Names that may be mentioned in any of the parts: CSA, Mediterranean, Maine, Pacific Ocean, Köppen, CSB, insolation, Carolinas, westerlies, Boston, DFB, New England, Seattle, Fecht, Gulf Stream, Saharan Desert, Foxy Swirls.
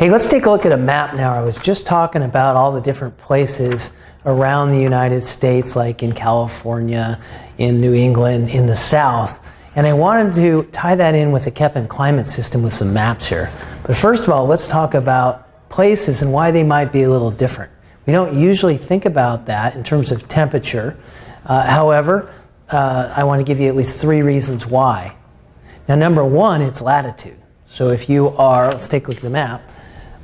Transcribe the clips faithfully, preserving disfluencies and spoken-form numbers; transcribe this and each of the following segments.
Hey, let's take a look at a map now. I was just talking about all the different places around the United States, like in California, in New England, in the South. And I wanted to tie that in with the Köppen climate system with some maps here. But first of all, let's talk about places and why they might be a little different. We don't usually think about that in terms of temperature. Uh, however, uh, I want to give you at least three reasons why. Now, number one, it's latitude. So if you are, let's take a look at the map,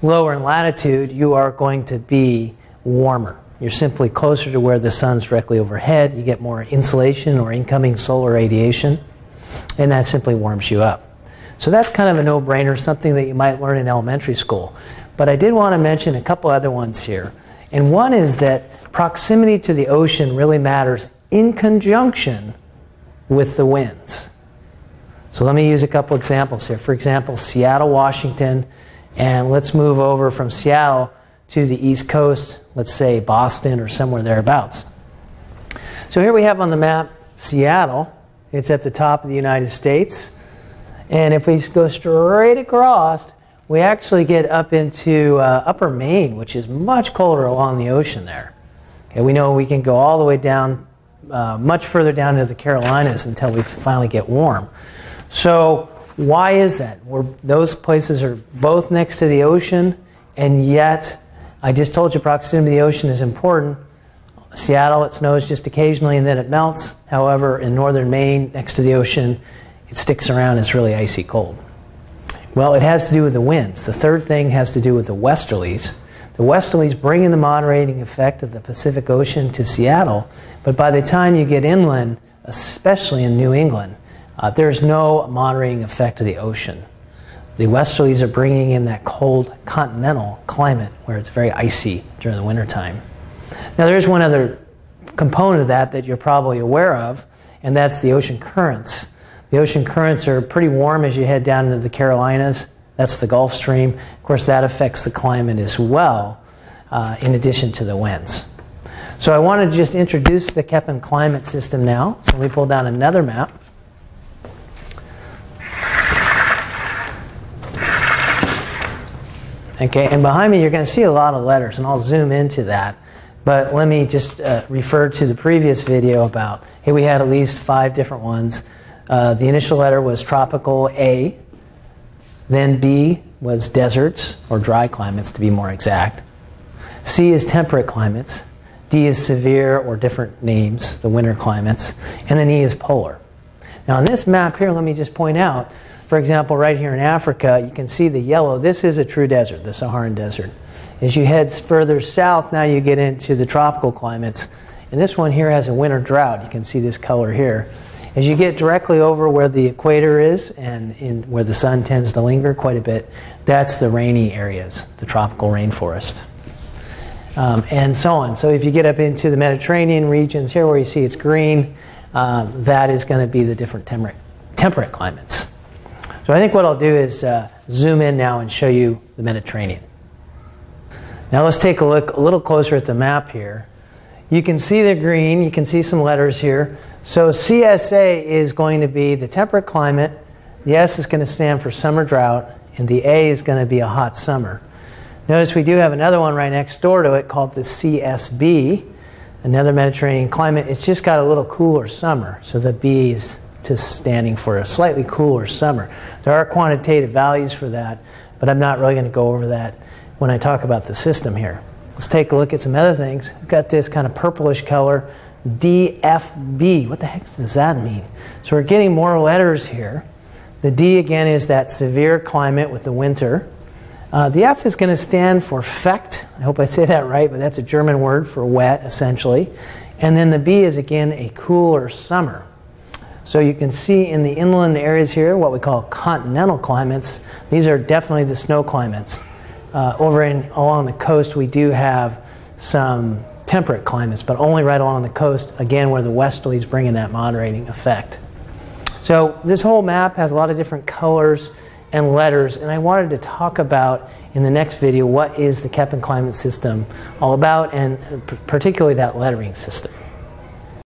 lower in latitude, you are going to be warmer. You're simply closer to where the sun's directly overhead. You get more insolation or incoming solar radiation, and that simply warms you up. So that's kind of a no-brainer, something that you might learn in elementary school. But I did want to mention a couple other ones here. And one is that proximity to the ocean really matters in conjunction with the winds. So let me use a couple examples here. For example, Seattle, Washington, and let's move over from Seattle to the East Coast, let's say Boston or somewhere thereabouts. So here we have on the map Seattle. It's at the top of the United States. And if we go straight across, we actually get up into uh, upper Maine, which is much colder along the ocean there. Okay, we know we can go all the way down, uh, much further down to the Carolinas until we finally get warm. So why is that? We're, those places are both next to the ocean, and yet I just told you proximity to the ocean is important. Seattle, it snows just occasionally and then it melts. However, in northern Maine, next to the ocean, it sticks around. It's really icy cold. Well, it has to do with the winds. The third thing has to do with the westerlies. The westerlies bring in the moderating effect of the Pacific Ocean to Seattle, but by the time you get inland, especially in New England, uh, there's no moderating effect of the ocean. The westerlies are bringing in that cold continental climate where it's very icy during the wintertime. Now, there's one other component of that that you're probably aware of, and that's the ocean currents. The ocean currents are pretty warm as you head down into the Carolinas. That's the Gulf Stream. Of course, that affects the climate as well, uh, in addition to the winds. So I want to just introduce the Köppen climate system now. So let me pull down another map. Okay, and behind me you're going to see a lot of letters, and I'll zoom into that. But let me just uh, refer to the previous video about, hey, we had at least five different ones. Uh, the initial letter was tropical A, then B was deserts, or dry climates to be more exact. C is temperate climates. D is severe, or different names, the winter climates. And then E is polar. Now on this map here, let me just point out, for example, right here in Africa, you can see the yellow. This is a true desert, the Saharan Desert. As you head further south, now you get into the tropical climates. And this one here has a winter drought. You can see this color here. As you get directly over where the equator is and in where the sun tends to linger quite a bit, that's the rainy areas, the tropical rainforest, um, and so on. So if you get up into the Mediterranean regions here where you see it's green, um, that is going to be the different temperate, temperate climates. So I think what I'll do is uh, zoom in now and show you the Mediterranean. Now let's take a look a little closer at the map here. You can see the green, you can see some letters here. So C S A is going to be the temperate climate, the S is going to stand for summer drought, and the A is going to be a hot summer. Notice we do have another one right next door to it called the C S B, another Mediterranean climate. It's just got a little cooler summer, so the B is just standing for a slightly cooler summer. There are quantitative values for that, but I'm not really going to go over that when I talk about the system here. Let's take a look at some other things. We've got this kind of purplish color, D F B. What the heck does that mean? So we're getting more letters here. The D again is that severe climate with the winter. Uh, the F is going to stand for Fecht. I hope I say that right, but that's a German word for wet, essentially. And then the B is again a cooler summer. So you can see in the inland areas here what we call continental climates. These are definitely the snow climates. Uh, over in, along the coast we do have some temperate climates, but only right along the coast, again, where the westerlies bring in that moderating effect. So this whole map has a lot of different colors and letters, and I wanted to talk about in the next video what is the Köppen climate system all about, and particularly that lettering system.